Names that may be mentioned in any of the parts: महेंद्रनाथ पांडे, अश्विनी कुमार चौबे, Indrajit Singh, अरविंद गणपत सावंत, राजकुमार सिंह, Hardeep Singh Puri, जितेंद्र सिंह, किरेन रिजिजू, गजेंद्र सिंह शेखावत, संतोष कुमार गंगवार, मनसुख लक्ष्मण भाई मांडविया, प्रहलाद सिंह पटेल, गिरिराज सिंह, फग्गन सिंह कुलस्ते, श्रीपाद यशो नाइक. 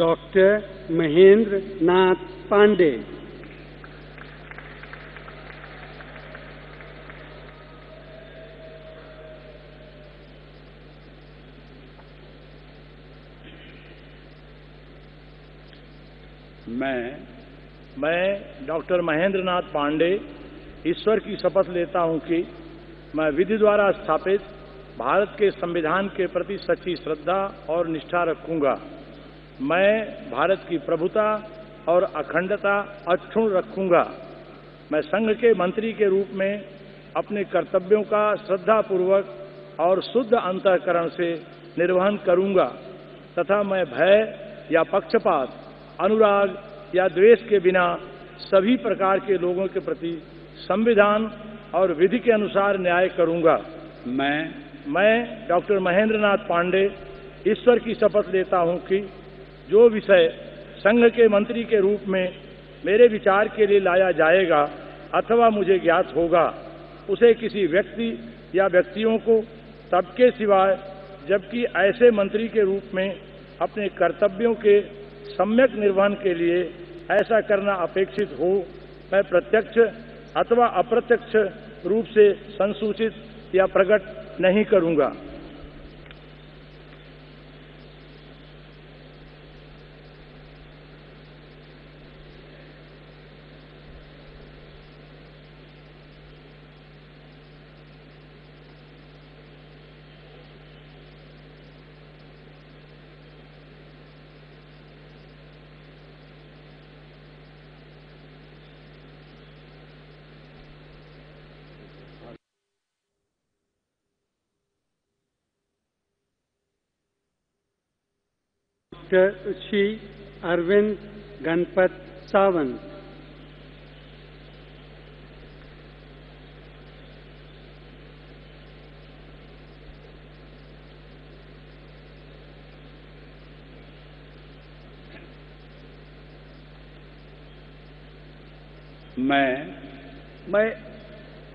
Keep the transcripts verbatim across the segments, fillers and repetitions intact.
Doctor महेंद्रनाथ पांडे। मैं मैं doctor महेंद्रनाथ पांडे ईश्वर की शपथ लेता हूं कि मैं विधि द्वारा स्थापित भारत के संविधान के प्रति सच्ची श्रद्धा और निष्ठा रखूंगा। मैं भारत की प्रभुता और अखंडता अक्षुण्ण रखूंगा। मैं संघ के मंत्री के रूप में अपने कर्तव्यों का श्रद्धापूर्वक और शुद्ध अंतःकरण से निर्वहन करूंगा तथा मैं भय या पक्षपात, अनुराग या द्वेष के बिना सभी प्रकार के लोगों के प्रति संविधान और विधि के अनुसार न्याय करूंगा। मैं मैं डॉक्टर महेंद्रनाथ पांडे ईश्वर की शपथ लेता हूं कि जो विषय संघ के मंत्री के रूप में मेरे विचार के लिए लाया जाएगा अथवा मुझे ज्ञात होगा, उसे किसी व्यक्ति या व्यक्तियों को तब के सिवाय, जबकि ऐसे मंत्री के रूप में अपने कर्तव्यों के सम्यक निर्वहन के लिए ऐसा करना अपेक्षित हो, मैं प्रत्यक्ष अथवा अप्रत्यक्ष रूप से संसूचित या प्रकट नहीं करूंगा। श्री अरविंद गणपत सावंत। मैं मैं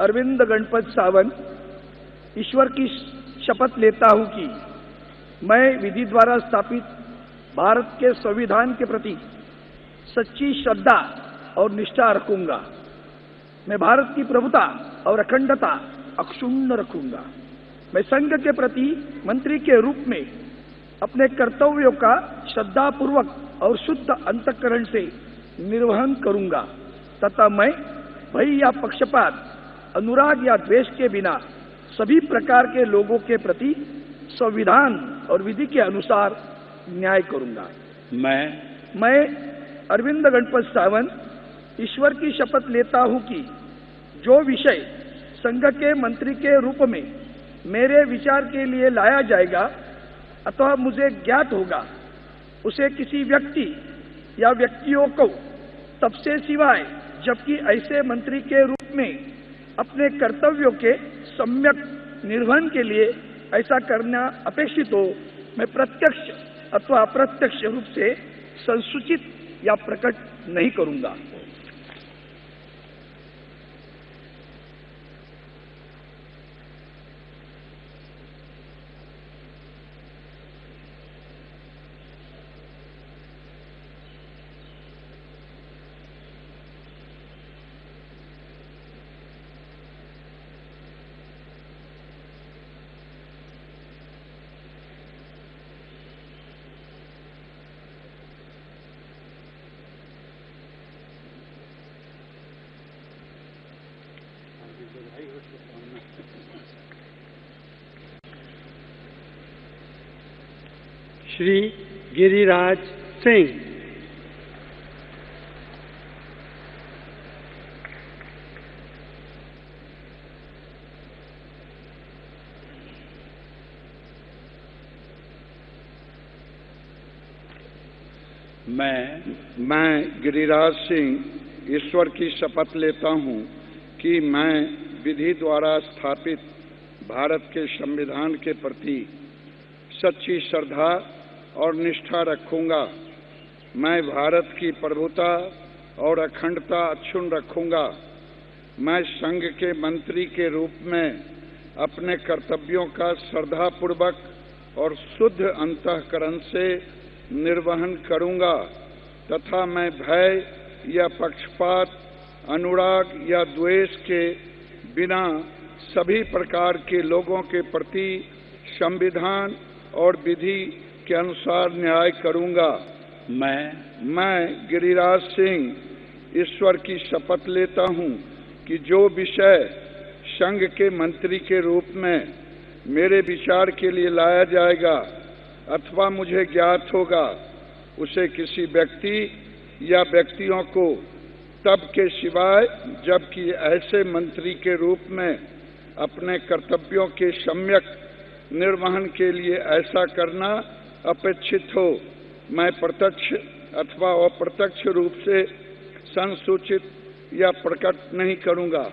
अरविंद गणपत सावंत ईश्वर की शपथ लेता हूं कि मैं विधि द्वारा स्थापित भारत के संविधान के प्रति सच्ची श्रद्धा और निष्ठा रखूंगा। मैं भारत की प्रभुता और अखंडता अक्षुण्ण रखूंगा। मैं संघ के प्रति मंत्री के रूप में अपने कर्तव्यों का श्रद्धापूर्वक और शुद्ध अंतःकरण से निर्वहन करूंगा तथा मैं भय या पक्षपात, अनुराग या द्वेष के बिना सभी प्रकार के लोगों के प्रति संविधान और विधि के अनुसार न्याय करूंगा। मैं मैं अरविंद गणपत सावंत ईश्वर की शपथ लेता हूं कि जो विषय संघ के मंत्री के रूप में मेरे विचार के लिए लाया जाएगा अथवा मुझे ज्ञात होगा, उसे किसी व्यक्ति या व्यक्तियों को तब से सिवाय, जबकि ऐसे मंत्री के रूप में अपने कर्तव्यों के सम्यक निर्वहन के लिए ऐसा करना अपेक्षित हो, मैं प्रत्यक्ष अथवा अप्रत्यक्ष रूप से संसूचित या प्रकट नहीं करूंगा। श्री गिरिराज सिंह। मैं मैं गिरिराज सिंह ईश्वर की शपथ लेता हूं कि मैं विधि द्वारा स्थापित भारत के संविधान के प्रति सच्ची श्रद्धा और निष्ठा रखूंगा। मैं भारत की प्रभुता और अखंडता अक्षुण्ण रखूंगा। मैं संघ के मंत्री के रूप में अपने कर्तव्यों का श्रद्धापूर्वक और शुद्ध अंतःकरण से निर्वहन करूंगा तथा मैं भय या पक्षपात, अनुराग या द्वेष के बिना सभी प्रकार के लोगों के प्रति संविधान और विधि के अनुसार न्याय करूंगा। मैं मैं गिरिराज सिंह ईश्वर की शपथ लेता हूं कि जो विषय संघ के मंत्री के रूप में मेरे विचार के लिए लाया जाएगा अथवा मुझे ज्ञात होगा, उसे किसी व्यक्ति या व्यक्तियों को तब के सिवाय जबकि ऐसे मंत्री के रूप में अपने कर्तव्यों के सम्यक निर्वहन के लिए ऐसा करना अपेक्षित हो, मैं प्रत्यक्ष अथवा अप्रत्यक्ष रूप से संसूचित या प्रकट नहीं करूंगा।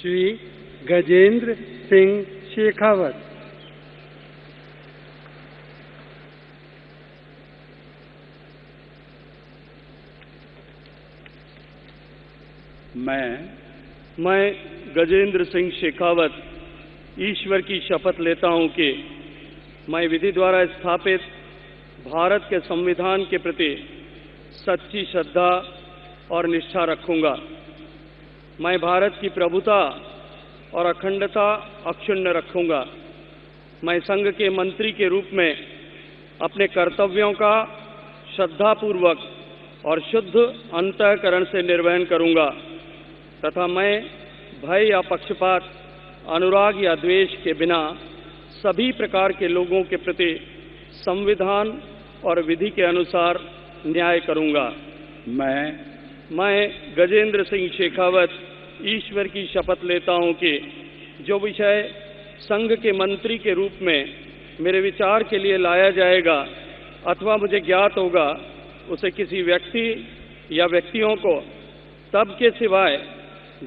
श्री गजेंद्र सिंह शेखावत। मैं मैं गजेंद्र सिंह शेखावत ईश्वर की शपथ लेता हूं कि मैं विधि द्वारा स्थापित भारत के संविधान के प्रति सच्ची श्रद्धा और निष्ठा रखूंगा। मैं भारत की प्रभुता और अखंडता अक्षुण्ण रखूंगा। मैं संघ के मंत्री के रूप में अपने कर्तव्यों का श्रद्धापूर्वक और शुद्ध अंतःकरण से निर्वहन करूंगा तथा मैं भय या पक्षपात, अनुराग या द्वेष के बिना सभी प्रकार के लोगों के प्रति संविधान और विधि के अनुसार न्याय करूंगा। मैं मैं गजेंद्र सिंह शेखावत ईश्वर की शपथ लेता हूं कि जो विषय संघ के मंत्री के रूप में मेरे विचार के लिए लाया जाएगा अथवा मुझे ज्ञात होगा, उसे किसी व्यक्ति या व्यक्तियों को तब के सिवाय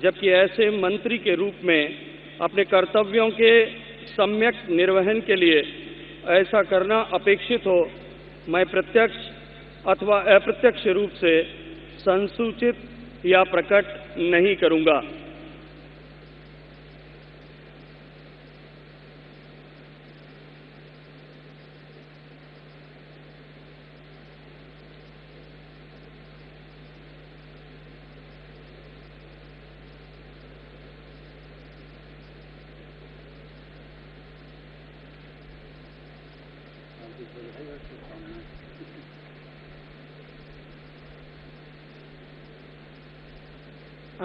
जबकि ऐसे मंत्री के रूप में अपने कर्तव्यों के सम्यक निर्वहन के लिए ऐसा करना अपेक्षित हो, मैं प्रत्यक्ष अथवा अप्रत्यक्ष रूप से संसूचित या प्रकट नहीं करूंगा।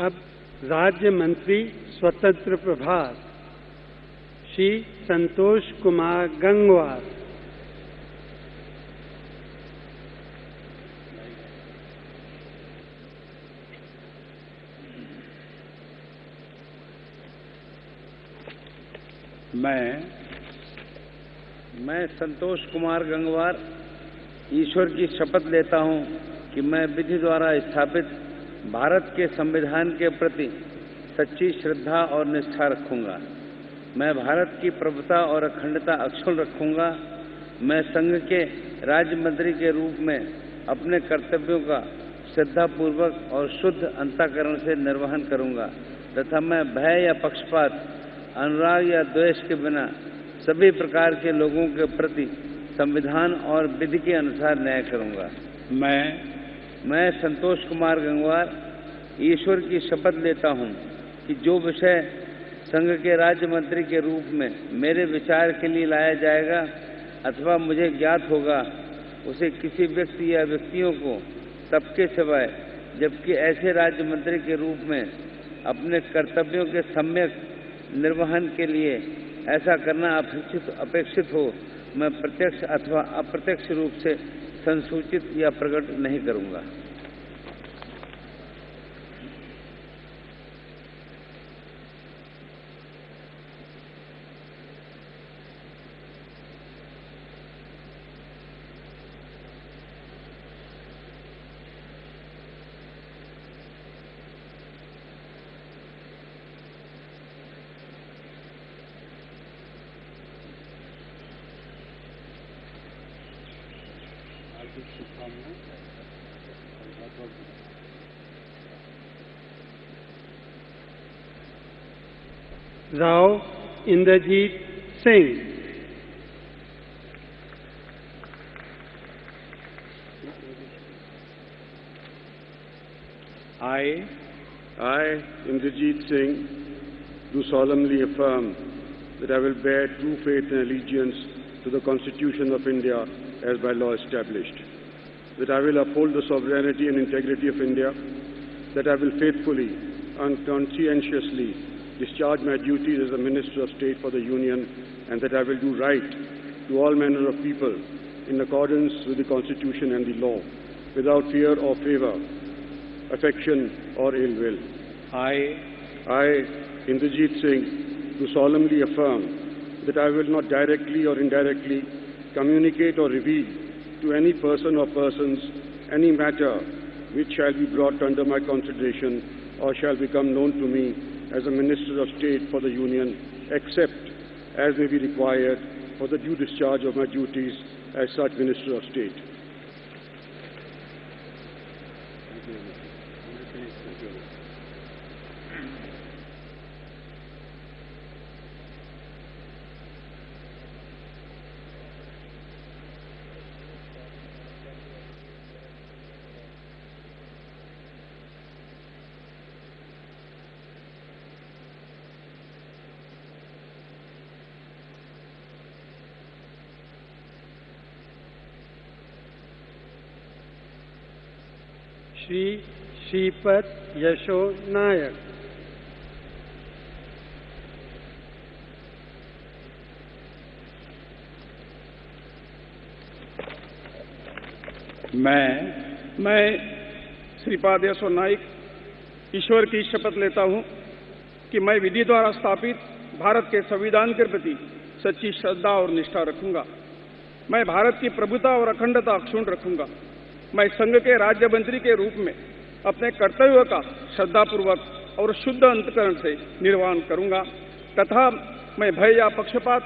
अब राज्य मंत्री स्वतंत्र प्रभार श्री संतोष कुमार गंगवार। मैं मैं संतोष कुमार गंगवार ईश्वर की शपथ लेता हूं कि मैं विधि द्वारा स्थापित भारत के संविधान के प्रति सच्ची श्रद्धा और निष्ठा रखूंगा। मैं भारत की प्रभुता और अखंडता अक्षुण्ण रखूंगा। मैं संघ के राज्य मंत्री के रूप में अपने कर्तव्यों का श्रद्धापूर्वक और शुद्ध अंतःकरण से निर्वहन करूंगा तथा मैं भय या पक्षपात, अनुराग या द्वेष के बिना सभी प्रकार के लोगों के प्रति संविधान और विधि के अनुसार न्याय करूंगा। मैं मैं संतोष कुमार गंगवार ईश्वर की शपथ लेता हूं कि जो विषय संघ के राज्य मंत्री के रूप में मेरे विचार के लिए लाया जाएगा अथवा मुझे ज्ञात होगा, उसे किसी व्यक्ति या व्यक्तियों को तब के सिवाय जबकि ऐसे राज्य मंत्री के रूप में अपने कर्तव्यों के सम्यक निर्वहन के लिए ऐसा करना अपेक्षित अपेक्षित हो, मैं प्रत्यक्ष अथवा अप्रत्यक्ष रूप से संसूचित या प्रकट नहीं करूंगा। हार्दिक शुभकामनाएं। Now, Indrajit Singh. I, I, Indrajit Singh, do solemnly affirm that I will bear true faith and allegiance to the Constitution of India as by law established, that I will uphold the sovereignty and integrity of India, that I will faithfully and conscientiously discharge my duties as a Minister of State for the Union, and that I will do right to all manner of people in accordance with the Constitution and the law, without fear or favour, affection or ill will. I, I, Indrajit Singh, do solemnly affirm that I will not directly or indirectly communicate or reveal to any person or persons any matter which shall be brought under my consideration or shall become known to me as a Minister of State for the Union, except as may be required for the due discharge of my duties as such Minister of State. Shri श्रीपाद यशो नाइक। मैं मैं श्रीपाद यशो नाइक ईश्वर की शपथ लेता हूं कि मैं विधि द्वारा स्थापित भारत के संविधान के प्रति सच्ची श्रद्धा और निष्ठा रखूंगा। मैं भारत की प्रभुता और अखंडता अक्षुण्ण रखूंगा। मैं संघ के राज्य मंत्री के रूप में अपने कर्तव्य का श्रद्धापूर्वक और शुद्ध अंतकरण से निर्वहन करूंगा तथा मैं भय या पक्षपात,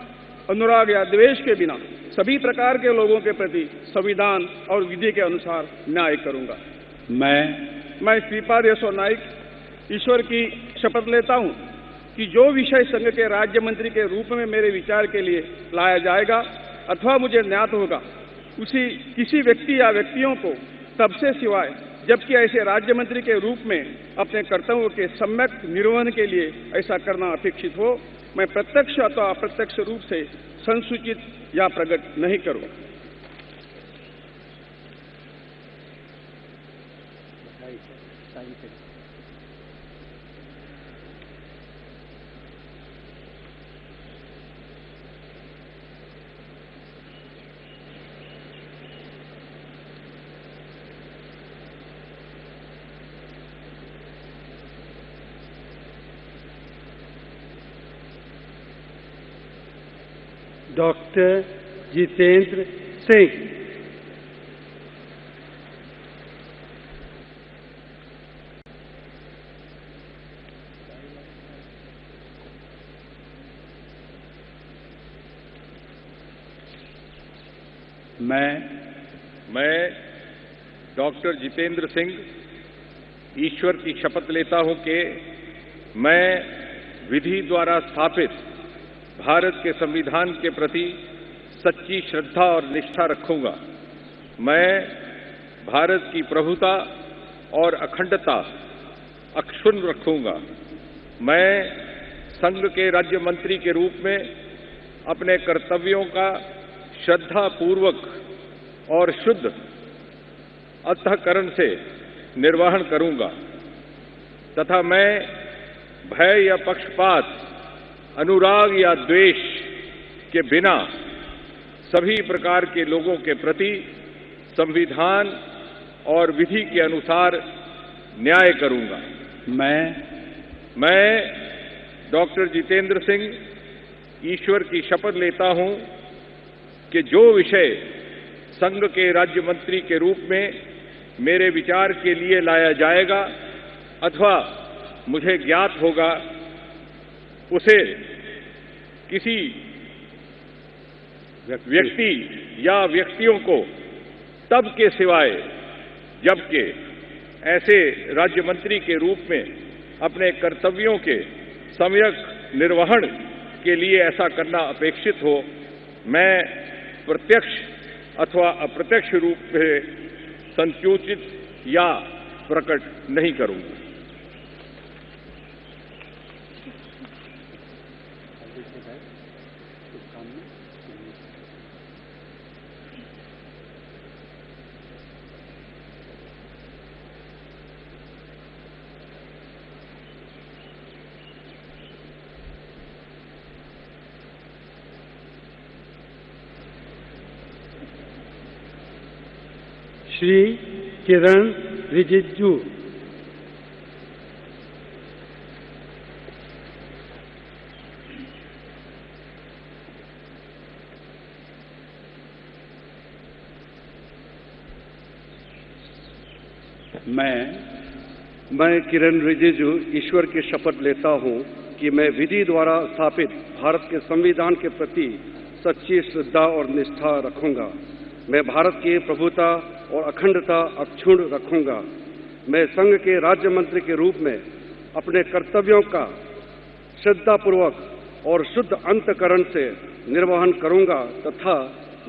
अनुराग या द्वेष के बिना सभी प्रकार के लोगों के प्रति संविधान और विधि के अनुसार न्याय करूंगा। मैं मैं श्रीपाद यशो नाइक ईश्वर की शपथ लेता हूं कि जो विषय संघ के राज्य मंत्री के रूप में मेरे विचार के लिए लाया जाएगा अथवा मुझे ज्ञात होगा उसी किसी व्यक्ति या व्यक्तियों को तब से सिवाय जबकि ऐसे राज्य मंत्री के रूप में अपने कर्तव्यों के सम्यक निर्वहन के लिए ऐसा करना अपेक्षित हो, मैं प्रत्यक्ष अथवा अप्रत्यक्ष रूप से संसूचित या प्रकट नहीं करूं। डॉक्टर जितेंद्र सिंह। मैं मैं डॉक्टर जितेंद्र सिंह ईश्वर की शपथ लेता हूं कि मैं विधि द्वारा स्थापित भारत के संविधान के प्रति सच्ची श्रद्धा और निष्ठा रखूंगा। मैं भारत की प्रभुता और अखंडता अक्षुण्ण रखूंगा। मैं संघ के राज्य मंत्री के रूप में अपने कर्तव्यों का श्रद्धापूर्वक और शुद्ध अंतःकरण से निर्वहन करूंगा तथा मैं भय या पक्षपात, अनुराग या द्वेष के बिना सभी प्रकार के लोगों के प्रति संविधान और विधि के अनुसार न्याय करूंगा। मैं मैं डॉक्टर जितेंद्र सिंह ईश्वर की शपथ लेता हूं कि जो विषय संघ के राज्य मंत्री के रूप में मेरे विचार के लिए लाया जाएगा अथवा मुझे ज्ञात होगा उसे किसी व्यक्ति या व्यक्तियों को तब के सिवाय जबकि ऐसे राज्य मंत्री के रूप में अपने कर्तव्यों के सम्यक निर्वहन के लिए ऐसा करना अपेक्षित हो, मैं प्रत्यक्ष अथवा अप्रत्यक्ष रूप से संसूचित या प्रकट नहीं करूंगा। श्री किरेन रिजिजू। मैं मैं किरेन रिजिजू ईश्वर की शपथ लेता हूं कि मैं विधि द्वारा स्थापित भारत के संविधान के प्रति सच्ची श्रद्धा और निष्ठा रखूंगा। मैं भारत की प्रभुता और अखंडता अक्षुण्ण रखूंगा। मैं संघ के राज्य मंत्री के रूप में अपने कर्तव्यों का श्रद्धापूर्वक और शुद्ध अंतकरण से निर्वहन करूंगा तथा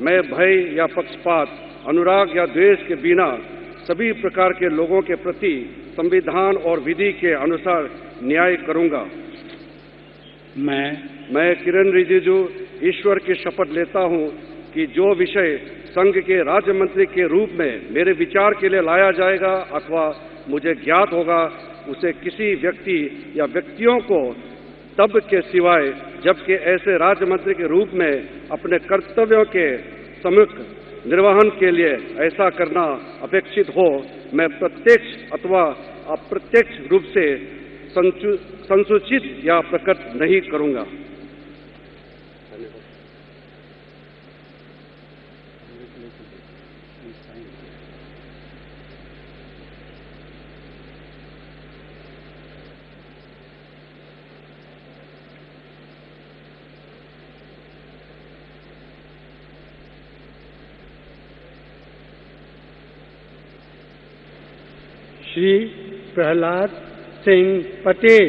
मैं भय या पक्षपात, अनुराग या द्वेष के बिना सभी प्रकार के लोगों के प्रति संविधान और विधि के अनुसार न्याय करूंगा। मैं मैं किरेन रिजिजू ईश्वर की शपथ लेता हूं कि जो विषय संघ के राज्य मंत्री के रूप में मेरे विचार के लिए लाया जाएगा अथवा मुझे ज्ञात होगा, उसे किसी व्यक्ति या व्यक्तियों को तब के सिवाय जबकि ऐसे राज्य मंत्री के रूप में अपने कर्तव्यों के सम्यक निर्वहन के लिए ऐसा करना अपेक्षित हो, मैं प्रत्यक्ष अथवा अप्रत्यक्ष रूप से संसूचित या प्रकट नहीं करूंगा। श्री प्रहलाद सिंह पटेल।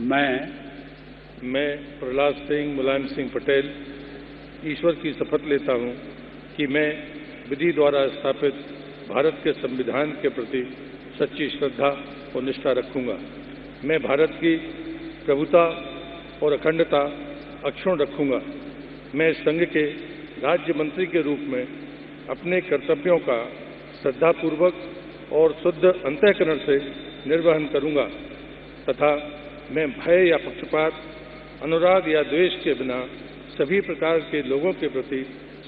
मैं मैं प्रहलाद सिंह मुलायम सिंह पटेल ईश्वर की शपथ लेता हूं कि मैं विधि द्वारा स्थापित भारत के संविधान के प्रति सच्ची श्रद्धा और निष्ठा रखूंगा। मैं भारत की प्रभुता और अखंडता अक्षुण्ण रखूंगा। मैं संघ के राज्य मंत्री के रूप में अपने कर्तव्यों का श्रद्धापूर्वक और शुद्ध अंतःकरण से निर्वहन करूंगा तथा मैं भय या पक्षपात, अनुराग या द्वेष के बिना सभी प्रकार के लोगों के प्रति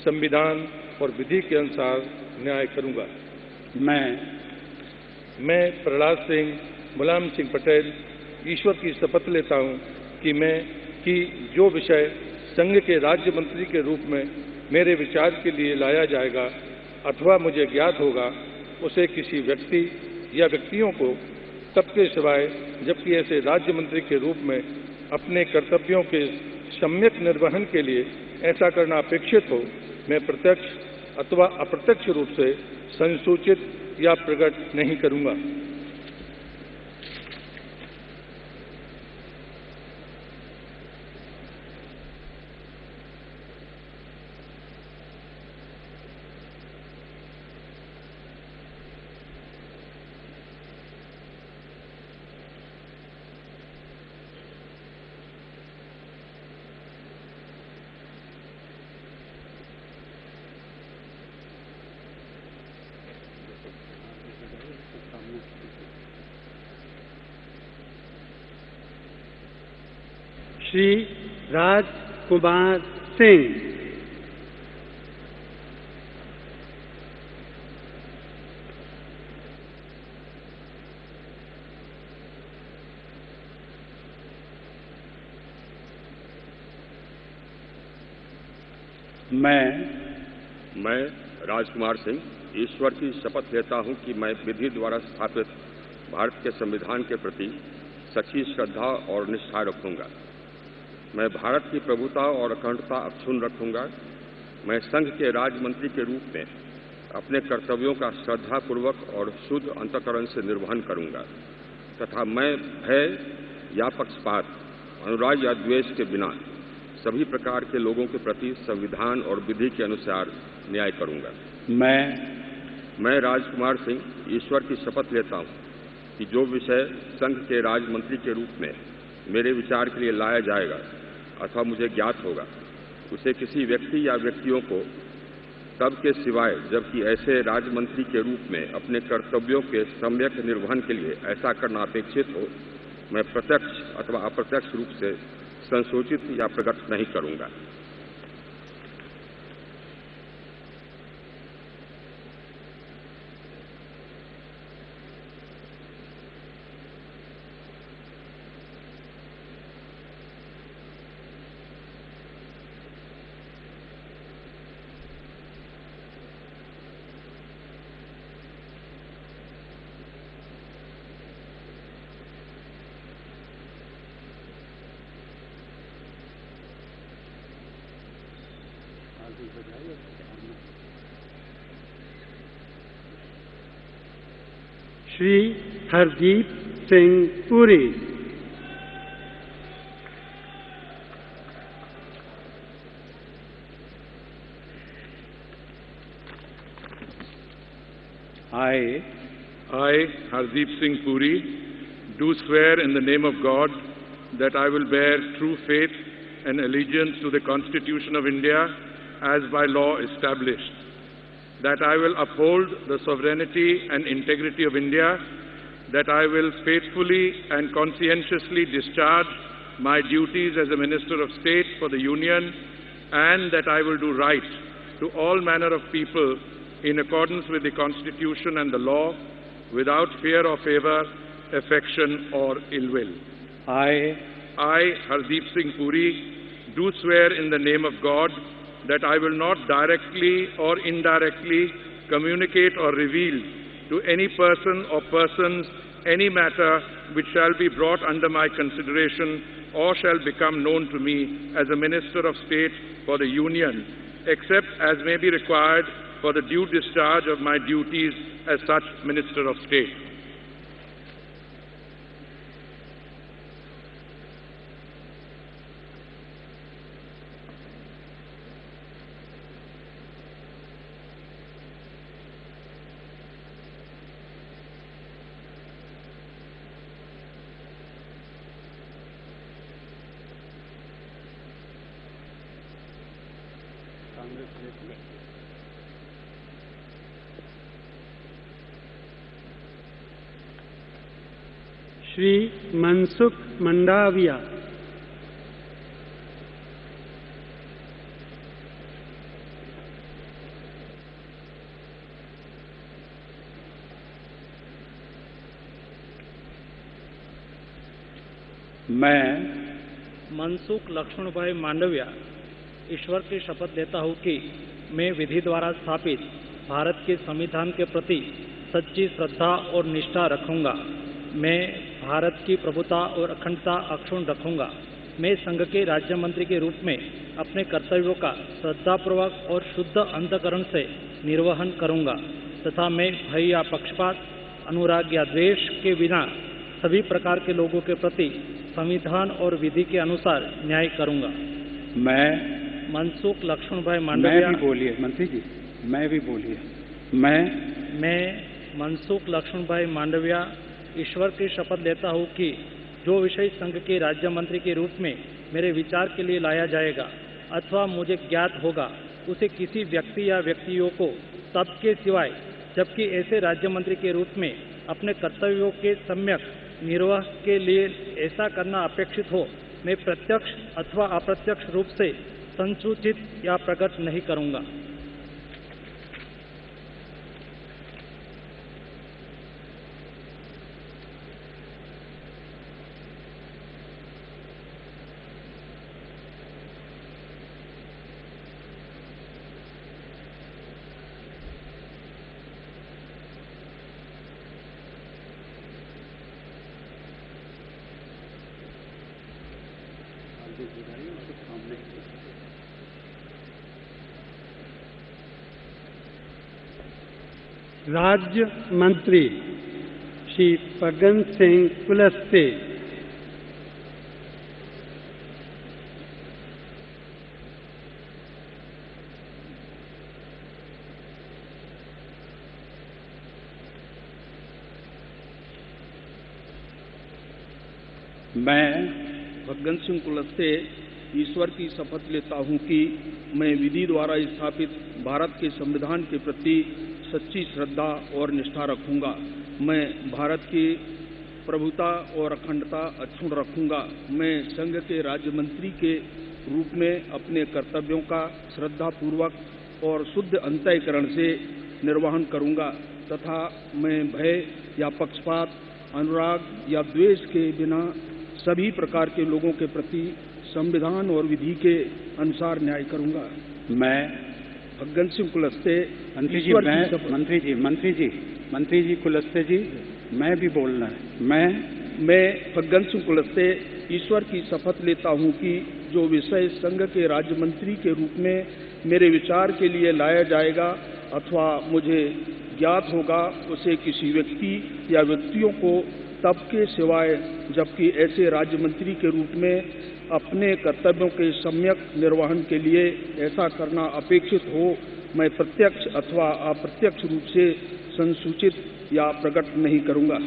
संविधान और विधि के अनुसार न्याय करूंगा। मैं मैं प्रहलाद सिंह मुलायम सिंह पटेल ईश्वर की शपथ लेता हूं कि मैं कि जो विषय संघ के राज्य मंत्री के रूप में मेरे विचार के लिए लाया जाएगा अथवा मुझे ज्ञात होगा, उसे किसी व्यक्ति या व्यक्तियों को तब के सिवाय जबकि ऐसे राज्य मंत्री के रूप में अपने कर्तव्यों के सम्यक निर्वहन के लिए ऐसा करना अपेक्षित हो, मैं प्रत्यक्ष अथवा अप्रत्यक्ष रूप से संसूचित या प्रकट नहीं करूंगा। श्री राजकुमार सिंह। मैं मैं राजकुमार सिंह, ईश्वर की शपथ लेता हूं कि मैं विधि द्वारा स्थापित भारत के संविधान के प्रति सच्ची श्रद्धा और निष्ठा रखूंगा। मैं भारत की प्रभुता और अखंडता अक्षुण्ण रखूंगा। मैं संघ के राज्य मंत्री के रूप में अपने कर्तव्यों का श्रद्धापूर्वक और शुद्ध अंतःकरण से निर्वहन करूंगा तथा मैं भय या पक्षपात, अनुराग या द्वेष के बिना सभी प्रकार के लोगों के प्रति संविधान और विधि के अनुसार न्याय करूंगा। मैं मैं राजकुमार सिंह ईश्वर की शपथ लेता हूं कि जो विषय संघ के राज्य मंत्री के रूप में मेरे विचार के लिए लाया जाएगा अथवा मुझे ज्ञात होगा, उसे किसी व्यक्ति या व्यक्तियों को तब के सिवाय जबकि ऐसे राज्य मंत्री के रूप में अपने कर्तव्यों के सम्यक निर्वहन के लिए ऐसा करना अपेक्षित हो, मैं प्रत्यक्ष अथवा अप्रत्यक्ष रूप से संसूचित या प्रकट नहीं करूंगा। Shri Hardeep Singh Puri. I, I, Hardeep Singh Puri, do swear in the name of God that I will bear true faith and allegiance to the Constitution of India as by law established, that I will uphold the sovereignty and integrity of India, that I will faithfully and conscientiously discharge my duties as a Minister of State for the Union, and that I will do right to all manner of people in accordance with the Constitution and the law, without fear or favour, affection or ill will. I, I, Hardeep Singh Puri, do swear in the name of God that I will not directly or indirectly communicate or reveal to any person or persons any matter which shall be brought under my consideration or shall become known to me as a Minister of State for the Union, except as may be required for the due discharge of my duties as such Minister of State. Shri Mansukh Mandaviya. मैं मनसुख लक्ष्मण भाई मांडविया ईश्वर की शपथ लेता हूँ कि मैं विधि द्वारा स्थापित भारत के संविधान के प्रति सच्ची श्रद्धा और निष्ठा रखूंगा। मैं भारत की प्रभुता और अखंडता अक्षुण्ण रखूंगा। मैं संघ के राज्य मंत्री के रूप में अपने कर्तव्यों का श्रद्धापूर्वक और शुद्ध अंतःकरण से निर्वहन करूंगा तथा मैं भय या पक्षपात, अनुराग या द्वेष के बिना सभी प्रकार के लोगों के प्रति संविधान और विधि के अनुसार न्याय करूंगा। मैं मनसुख लक्ष्मण भाई मांडविया मैं भी बोलिए मंत्री जी मैं भी बोलिए मैं मैं मनसुख लक्ष्मण भाई मांडविया ईश्वर की शपथ लेता हूँ कि जो विषय संघ के राज्य मंत्री के रूप में मेरे विचार के लिए लाया जाएगा अथवा मुझे ज्ञात होगा, उसे किसी व्यक्ति या व्यक्तियों को तब के सिवाय जबकि ऐसे राज्य मंत्री के रूप में अपने कर्तव्यों के सम्यक निर्वाह के लिए ऐसा करना अपेक्षित हो, मैं प्रत्यक्ष अथवा अप्रत्यक्ष रूप से संसूचित या प्रकट नहीं करूंगा। जिम्मेदारी उनसे काम नहीं कर सकते। राज्य मंत्री श्री फग्गन सिंह कुलस्ते, मैं फग्गन सिंह कुलस्ते ईश्वर की शपथ लेता हूं कि मैं विधि द्वारा स्थापित भारत के संविधान के प्रति सच्ची श्रद्धा और निष्ठा रखूंगा। मैं भारत की प्रभुता और अखंडता अक्षुण्ण रखूंगा। मैं संघ के राज्य मंत्री के रूप में अपने कर्तव्यों का श्रद्धापूर्वक और शुद्ध अंतःकरण से निर्वहन करूंगा तथा मैं भय या पक्षपात, अनुराग या द्वेष के बिना सभी प्रकार के लोगों के प्रति संविधान और विधि के अनुसार न्याय करूंगा। मैं फग्गन सिंह कुलस्ते मंत्री जी मैं मंत्री जी मंत्री जी मंत्री जी कुलस्ते जी मैं भी बोलना है। मैं मैं फग्गन सिंह कुलस्ते ईश्वर की शपथ लेता हूं कि जो विषय संघ के राज्य मंत्री के रूप में मेरे विचार के लिए लाया जाएगा अथवा मुझे ज्ञात होगा उसे किसी व्यक्ति या व्यक्तियों को तब के सिवाय जबकि ऐसे राज्य मंत्री के रूप में अपने कर्तव्यों के सम्यक निर्वहन के लिए ऐसा करना अपेक्षित हो, मैं प्रत्यक्ष अथवा अप्रत्यक्ष रूप से संसूचित या प्रकट नहीं करूंगा।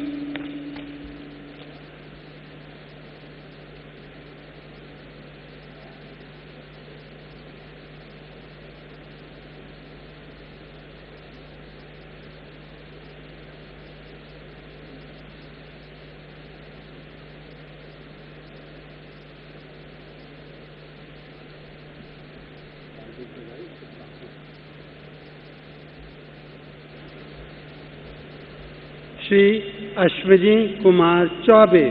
श्री अश्विनी कुमार चौबे, मैं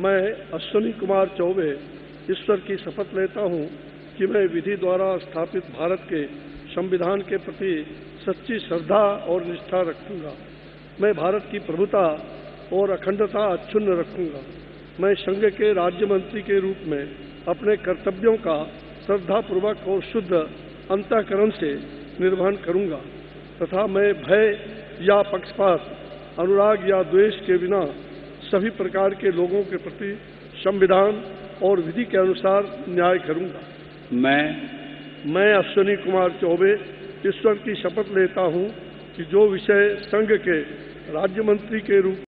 मैं अश्विनी कुमार चौबे ईश्वर की शपथ लेता हूं कि मैं विधि द्वारा स्थापित भारत के संविधान के प्रति सच्ची श्रद्धा और निष्ठा रखूंगा। मैं भारत की प्रभुता और अखंडता अक्षुण्ण रखूंगा। मैं संघ के राज्य मंत्री के रूप में अपने कर्तव्यों का श्रद्धापूर्वक और शुद्ध अंतःकरण से निर्वहन करूंगा तथा मैं भय या पक्षपात, अनुराग या द्वेष के बिना सभी प्रकार के लोगों के प्रति संविधान और विधि के अनुसार न्याय करूंगा। मैं मैं अश्विनी कुमार चौबे ईश्वर की शपथ लेता हूं कि जो विषय संघ के राज्य मंत्री के रूप